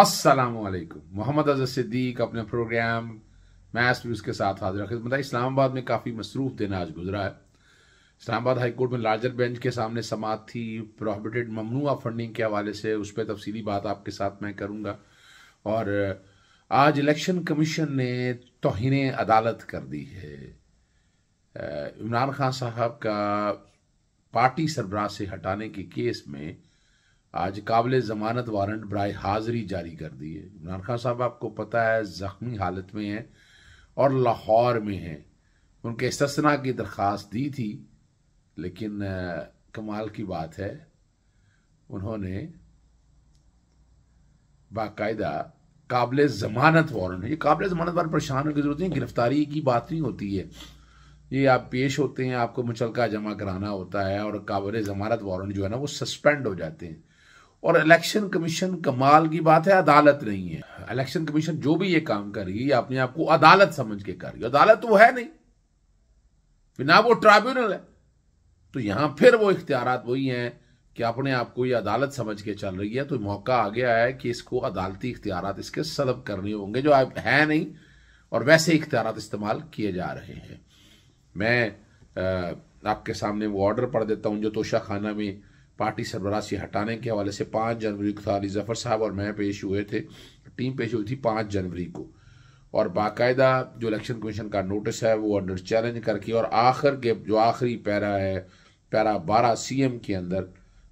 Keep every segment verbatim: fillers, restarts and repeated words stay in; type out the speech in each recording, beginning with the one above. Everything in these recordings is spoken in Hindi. अस्सलामुअलैकुम। मोहम्मद अजहर सिद्दीक अपने प्रोग्राम मैथ्स व्यूज़ के साथ हाजिर खिदमत है। इस्लामाबाद में काफ़ी मसरूफ़ दिन आज गुजरा है। इस्लामाबाद हाई कोर्ट में लार्जर बेंच के सामने समात थी प्रोहिबिटेड ममनुआ फंडिंग के हवाले से, उस पर तफसीली बात आपके साथ मैं करूँगा। और आज इलेक्शन कमीशन ने तौहीन अदालत कर दी है। इमरान खान साहब का पार्टी सरबराह से हटाने के केस में आज काबिल ज़मानत वारंट बराए हाज़री जारी कर दी है। इमरान खान साहब आपको पता है ज़ख्मी हालत में हैं और लाहौर में हैं। उनके इस्तना की दरख्वास्त दी थी, लेकिन कमाल की बात है उन्होंने बाकायदा काबिल ज़मानत वारंट, ये काबिल ज़मानत वारंट परेशान होने की जरूरत नहीं, गिरफ्तारी की बात नहीं होती है। ये आप पेश होते हैं, आपको मुचलका जमा कराना होता है और काबिल ज़मानत वारंट जो है ना वो सस्पेंड हो जाते हैं। और इलेक्शन कमीशन, कमाल की बात है, अदालत नहीं है। इलेक्शन कमीशन जो भी ये काम कर रही है अपने आप को अदालत समझ के कर रही है। अदालत वो है नहीं, बिना वो ट्राइब्यूनल है। तो यहाँ फिर वो इख्तियारात वही हैं कि अपने आप को ये अदालत समझ के चल रही है। तो मौका आ गया है कि इसको अदालती इख्तियारात इसके सलब करने होंगे, जो अब है नहीं और वैसे इख्तियारात इस्तेमाल किए जा रहे हैं। मैं आपके सामने वो ऑर्डर पढ़ देता हूँ जो तोशाखाना में पार्टी सरबराह से हटाने के हवाले से पाँच जनवरी को था। अली जफ़र साहब और मैं पेश हुए थे, टीम पेश हुई थी पाँच जनवरी को। और बाकायदा जो इलेक्शन कमीशन का नोटिस है वो अंडर चैलेंज करके, और आखिर के जो आखिरी पैरा है पैरा बारह सी एम के अंदर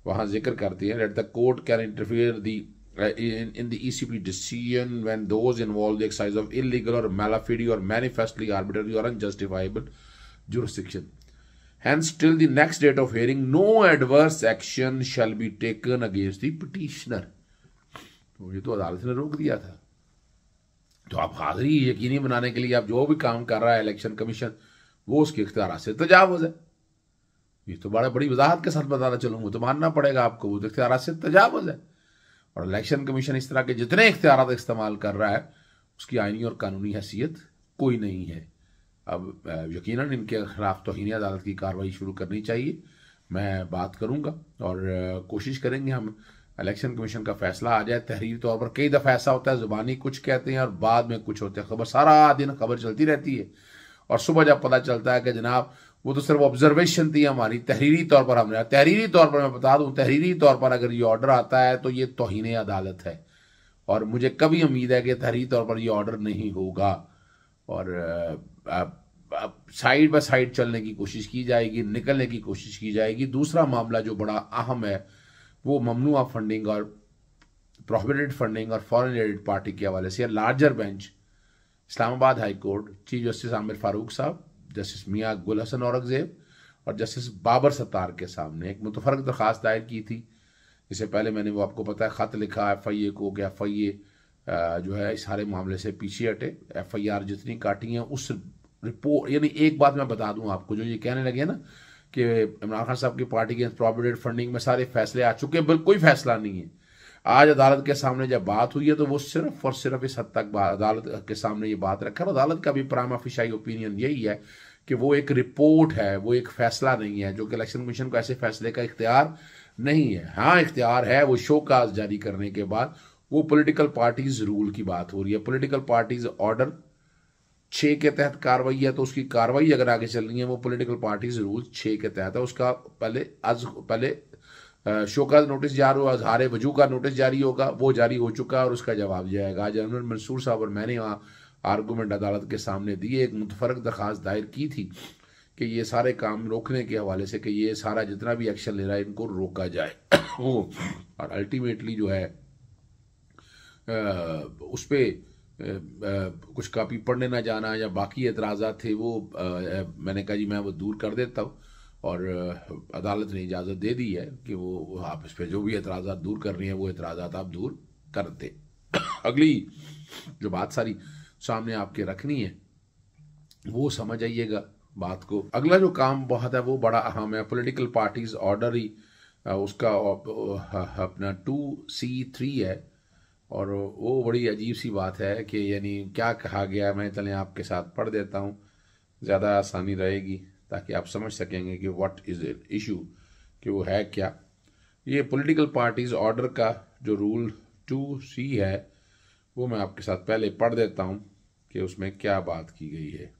वहाँ जिक्र करती है, let the court can interfere the in the E C P decision when those involve the exercise of illegal और मेलाफिडी और मैनिफेस्टली आर्बिट्ररी और unjustifiable jurisdiction, hence till the next date of hearing no adverse action shall be taken against the petitioner। तो ये तो अदालत ने रोक दिया था। तो आप हाजिरी यकीनी बनाने के लिए आप जो भी काम कर रहा है इलेक्शन कमीशन, वो उसके इख्तियार से तजावज है। ये तो बड़ा बड़ी वजाहत के साथ बताना चलूंगा, तो मानना पड़ेगा आपको वो तो इख्तियार से तजावज है। और इलेक्शन कमीशन इस तरह के जितने इख्तियार इस्तेमाल कर रहा है उसकी आइनी और कानूनी हैसियत कोई नहीं है। अब यकीनन इनके खिलाफ तौहीन अदालत की कार्रवाई शुरू करनी चाहिए। मैं बात करूंगा और कोशिश करेंगे हम इलेक्शन कमीशन का फैसला आ जाए। तहरीरी तौर पर कई दफ़ा ऐसा होता है ज़ुबानी कुछ कहते हैं और बाद में कुछ होते हैं। खबर सारा दिन खबर चलती रहती है और सुबह जब पता चलता है कि जनाब वो तो सिर्फ ऑब्जर्वेशन थी हमारी, तहरीरी तौर पर हमने तहरीरी तौर पर मैं बता दूँ तहरीरी तौर पर अगर ये ऑर्डर आता है तो ये तौहीन अदालत है। और मुझे कभी उम्मीद है कि तहरीरी तौर पर यह ऑर्डर नहीं होगा। और साइड बाय साइड चलने की कोशिश की जाएगी, निकलने की कोशिश की जाएगी। दूसरा मामला जो बड़ा अहम है वो ममनुआ फंडिंग और प्रोहिबिटेड फंडिंग और फॉरेन एडेड पार्टी के हवाले से larger bench Islamabad high court, chief justice Aamir Farooq साहब, जस्टिस मियां गुल हसन औरंगजेब और जस्टिस बाबर सत्तार के सामने एक मुतफरक दरख्वास्त दायर की थी। इससे पहले मैंने वो आपको पता है ख़त लिखा एफ आई ए को कि एफ आई ए जो है इस सारे मामले से पीछे हटे, एफ आई आर जितनी काटी हैं उस रिपोर्ट। यानी एक बात मैं बता दूं आपको, जो ये कहने लगे ना कि इमरान खान साहब की पार्टी के प्रोहिबिटेड फंडिंग में सारे फैसले आ चुके हैं, बिल्कुल कोई फैसला नहीं है। आज अदालत के सामने जब बात हुई है तो वो सिर्फ और सिर्फ इस हद तक अदालत के सामने ये बात रखा। अदालत का भी प्रामा फिशाई ओपिनियन यही है कि वो एक रिपोर्ट है, वो एक फैसला नहीं है, जो कि इलेक्शन कमीशन को ऐसे फैसले का इख्तियार नहीं है। हाँ इख्तियार है, वो शो काज जारी करने के बाद वो पॉलिटिकल पार्टीज रूल की बात हो रही है। पॉलिटिकल पार्टीज ऑर्डर छः के तहत कार्रवाई है, तो उसकी कार्रवाई अगर आगे चल रही है वो पॉलिटिकल पार्टीज रूल छः के तहत है। उसका पहले आज पहले शो का नोटिस जारी होगा, अजहार वजू का नोटिस जारी होगा, वो जारी हो चुका है और उसका जवाब जाएगा। जनरल मंसूर साहब और मैंने वहाँ आर्गूमेंट अदालत के सामने दिए, एक मुतफरक दरख्वास्त दायर की थी कि ये सारे काम रोकने के हवाले से, कि ये सारा जितना भी एक्शन ले रहा है इनको रोका जाए वो। और अल्टीमेटली जो है आ, उस पर कुछ कापी पढ़ने ना जाना या बाकी एतराज़ा थे वो आ, मैंने कहा जी मैं वो दूर कर देता हूँ। और आ, अदालत ने इजाज़त दे दी है कि वो, वो आप इस पर जो भी एतराज़ा दूर करनी है वो एतराज़ा आप दूर कर दें। अगली जो बात सारी सामने आपके रखनी है वो समझ आइएगा बात को। अगला जो काम बहुत है वो बड़ा अहम है। पॉलिटिकल पार्टीज़ ऑर्डर ही उसका अपना टू सी थ्री है और वो बड़ी अजीब सी बात है कि यानी क्या कहा गया मैं चलें आपके साथ पढ़ देता हूँ, ज़्यादा आसानी रहेगी ताकि आप समझ सकेंगे कि व्हाट इज़ इट इशू, कि वो है क्या। ये पॉलिटिकल पार्टीज़ ऑर्डर का जो रूल टू सी है वो मैं आपके साथ पहले पढ़ देता हूं कि उसमें क्या बात की गई है।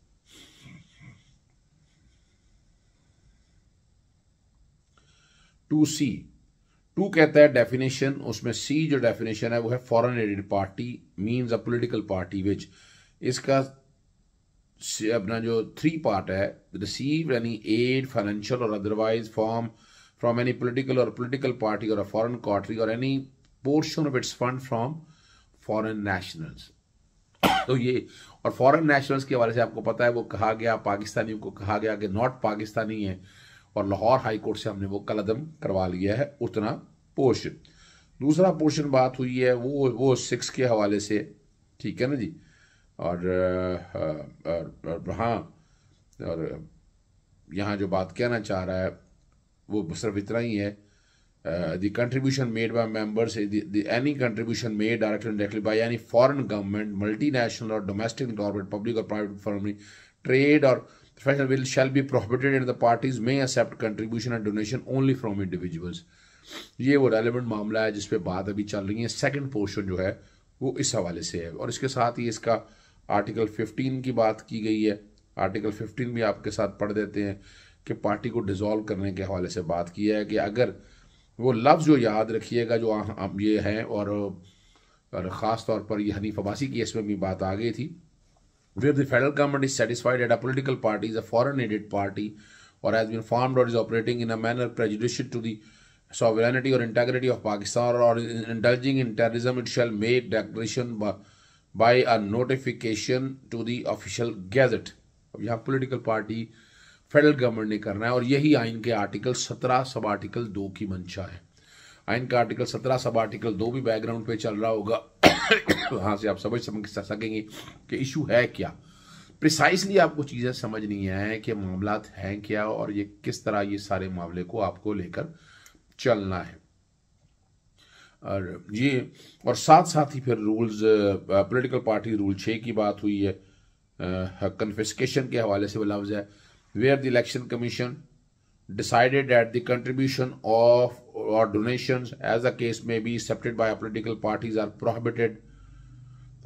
टू सी टू कहता है डेफिनेशन, उसमें सी जो डेफिनेशन है वो है foreign aided party means a political party which, इसका अपना जो थ्री पार्ट है रिसीव यानी एड फाइनेंशियल और otherwise form from any political और पॉलिटिकल पार्टी और अ फॉरेन कंट्री और any portion of its fund from foreign nationals. तो ये और फॉरेन नेशनल्स के हवाले से आपको पता है वो कहा गया पाकिस्तानियों को कहा गया कि नॉट पाकिस्तानी है और लाहौर हाई कोर्ट से हमने वो कलदम करवा लिया है उतना पोर्शन। दूसरा पोर्शन बात हुई है वो वो सिक्स के हवाले से, ठीक है ना जी। और, और, और हाँ और यहाँ जो बात कहना चाह रहा है वो सिर्फ इतना ही है the contribution made by members any contribution made directly indirectly by any foreign government multinational और डोमेस्टिक कॉर्पोरेट पब्लिक और प्राइवेट फर्म ट्रेड और professional will shall be prohibited and the parties may accept contribution and donation only from individuals। ये वो relevant मामला है जिस पे बात अभी चल रही है। second portion जो है वो इस हवाले से है और इसके साथ ही इसका आर्टिकल फिफ्टीन की बात की गई है। आर्टिकल फिफ्टीन भी आपके साथ पढ़ देते हैं कि पार्टी को डिसॉल्व करने के हवाले से बात की है कि अगर वो लफ्ज़ जो याद रखिएगा जो आप ये हैं और, और ख़ास तौर पर यह हनीफ अब्बासी केस में भी बात आ गई थी where the federal government is satisfied that a political party is a foreign aided party or has been formed or is operating in a manner prejudicial to the sovereignty or integrity of Pakistan or is indulging in terrorism, it shall make declaration by, by a notification to the official gazette। अब यहाँ political party फेडरल गवर्नमेंट ने करना है और यही आइन के आर्टिकल सत्रह सब आर्टिकल दो की मंशा है। आइन का आर्टिकल सत्रह सब आर्टिकल दो भी बैकग्राउंड पे चल रहा होगा वहाँ से आप समझ समझ सकेंगे कि इशू है क्या प्रिसाइसली। आपको चीज़ें समझ नहीं आए कि मामलात हैं क्या और ये किस तरह ये सारे मामले को आपको लेकर चलना है। और ये और साथ साथ ही फिर रूल्स पॉलिटिकल पार्टी रूल छः की बात हुई है कन्फिस्केशन के हवाले से वो लफ्ज़ है where the election commission decided that the contribution of or donations as the case may be accepted by political parties are prohibited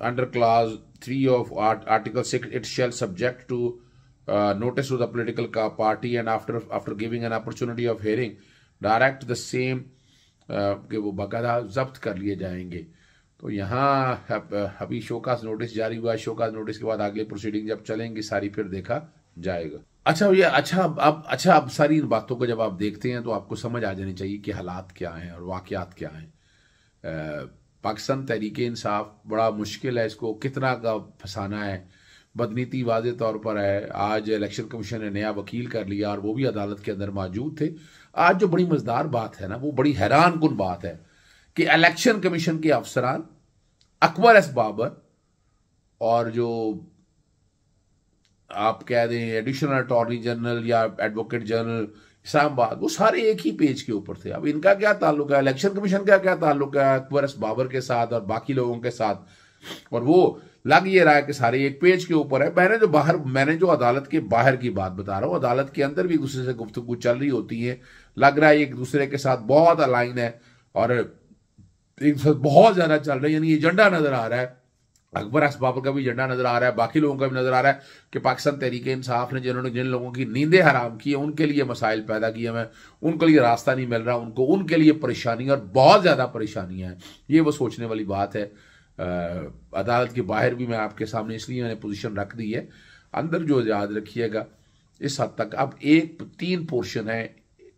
under clause three of art, article six it shall subject to uh, notice to the political party and after after giving an opportunity of hearing direct the same uh, के वो बाकायदा जब्त कर लिए जाएंगे। तो यहाँ अभी शोकाज नोटिस जारी हुआ है, शोकाज नोटिस के बाद अगले प्रोसीडिंग जब चलेंगी सारी फिर देखा जाएगा। अच्छा ये अच्छा अब अच्छा अब सारी इन बातों को जब आप देखते हैं तो आपको समझ आ जानी चाहिए कि हालात क्या हैं और वाक़यात क्या हैं। पाकिस्तान तहरीक इंसाफ बड़ा मुश्किल है, इसको कितना का फंसाना है। बदनीति वाज़े तौर पर है। आज इलेक्शन कमीशन ने नया वकील कर लिया और वो भी अदालत के अंदर मौजूद थे। आज जो बड़ी मज़ेदार बात है ना वो बड़ी हैरान कुन बात है कि इलेक्शन कमीशन के अफसरान अकबर एस बाबर और जो आप कह दें एडिशनल अटॉर्नी जनरल या एडवोकेट जनरल इस्लामाबाद वो सारे एक ही पेज के ऊपर थे। अब इनका क्या ताल्लुक है, इलेक्शन कमीशन का क्या ताल्लुक है अकबर एस बाबर के साथ और बाकी लोगों के साथ? और वो लग ये रहा है कि सारे एक पेज के ऊपर है। मैंने जो बाहर मैंने जो अदालत के बाहर की बात बता रहा हूँ, अदालत के अंदर भी एक दूसरे से गुफ्तगू चल रही होती है, लग रहा है एक दूसरे के साथ बहुत अलाइन है और एक दूसरे बहुत ज़्यादा चल रही है। यानी एजेंडा नजर आ रहा है, अकबर एस बाबर का भी झंडा नजर आ रहा है, बाकी लोगों का भी नजर आ रहा है कि पाकिस्तान तहरीक इंसाफ ने जिन्होंने जिन लोगों की नींदें हराम की है उनके लिए मसाइल पैदा किए हैं, उनके लिए रास्ता नहीं मिल रहा, उनको उनके लिए परेशानी और बहुत ज़्यादा परेशानियाँ हैं। ये वो सोचने वाली बात है। अदालत के बाहर भी मैं आपके सामने इसलिए मैंने पोजिशन रख दी है, अंदर जो याद रखिएगा इस हद तक। अब एक तीन पोर्शन है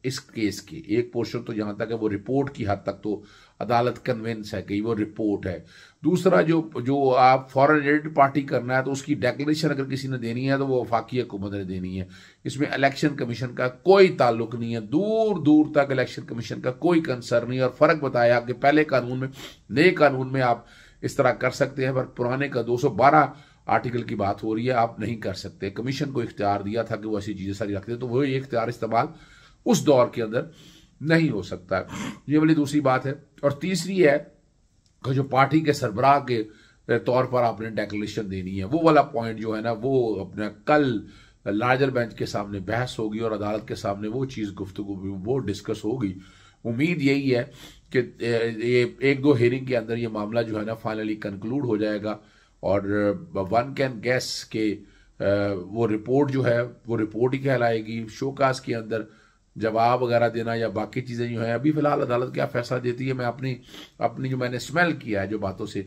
इस केस के। एक पोर्शन तो यहाँ तक है वो रिपोर्ट की हद तक तो अदालत कन्वेंस है कि वो रिपोर्ट है। दूसरा जो जो आप फॉरेन एडेड पार्टी करना है तो उसकी डेक्लेरेशन अगर किसी ने देनी है तो वो वफाकी हुकूमत ने देनी है। इसमें इलेक्शन कमीशन का कोई ताल्लुक नहीं है, दूर दूर तक इलेक्शन कमीशन का कोई कंसर्न नहीं है। और फ़र्क बताया आपके पहले कानून में नए कानून में आप इस तरह कर सकते हैं पर पुराने का दो सौ बारह आर्टिकल की बात हो रही है आप नहीं कर सकते। कमीशन को इख्तियार दिया था कि वो ऐसी चीज़ें सारी रखते, तो वो ये इख्तियार इस्तेमाल उस दौर के अंदर नहीं हो सकता। ये वाली दूसरी बात है। और तीसरी है कि जो पार्टी के सरबराह के तौर पर आपने डेक्लेरेशन देनी है वो वाला पॉइंट जो है ना वो अपना कल लार्जर बेंच के सामने बहस होगी और अदालत के सामने वो चीज़ गुफ्तगू वो डिस्कस होगी। उम्मीद यही है कि ये एक दो हेयरिंग के अंदर ये मामला जो है ना फाइनली कंक्लूड हो जाएगा और वन कैन गैस के वो रिपोर्ट जो है वो रिपोर्ट ही कहलाएगी। शोकास के अंदर जवाब वगैरह देना या बाकी चीज़ें जो हैं, अभी फिलहाल अदालत क्या फैसला देती है, मैं अपनी अपनी जो मैंने स्मेल किया है जो बातों से,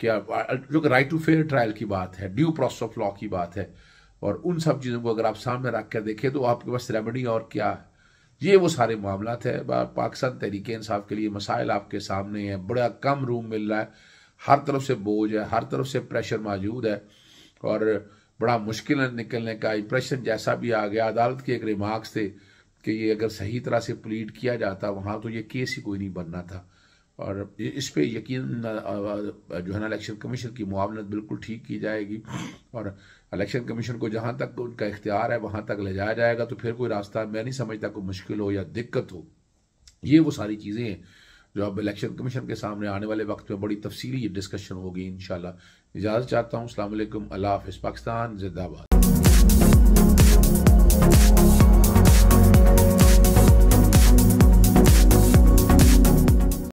क्या जो कि राइट टू फेयर ट्रायल की बात है, ड्यू प्रोसेस ऑफ लॉ की बात है, और उन सब चीज़ों को अगर आप सामने रख कर देखें तो आपके पास रेमेडी और क्या है। ये वो सारे मामला थे पाकिस्तान तहरीक इंसाफ के लिए, मसाइल आपके सामने हैं, बड़ा कम रूम मिल रहा है, हर तरफ से बोझ है, हर तरफ से प्रेशर मौजूद है और बड़ा मुश्किल है निकलने का। इंप्रेशन जैसा भी आ गया, अदालत के एक रिमार्क्स थे कि ये अगर सही तरह से प्लीड किया जाता वहाँ तो ये केस ही कोई नहीं बनना था, और इस पर यकीन जो है ना इलेक्शन कमीशन की मुआवनत बिल्कुल ठीक की जाएगी और इलेक्शन कमीशन को जहाँ तक उनका इख्तियार है वहाँ तक ले जाया जाएगा, तो फिर कोई रास्ता मैं नहीं समझता कोई मुश्किल हो या दिक्कत हो। ये वो सारी चीज़ें हैं जो अब इलेक्शन कमीशन के सामने आने वाले वक्त में बड़ी तफसीली डिस्कशन होगी इंशाल्लाह। इजाज़त चाहता हूँ, अस्सलाम वालेकुम, अल्लाह हाफ़िज़, पाकिस्तान जिंदाबाद।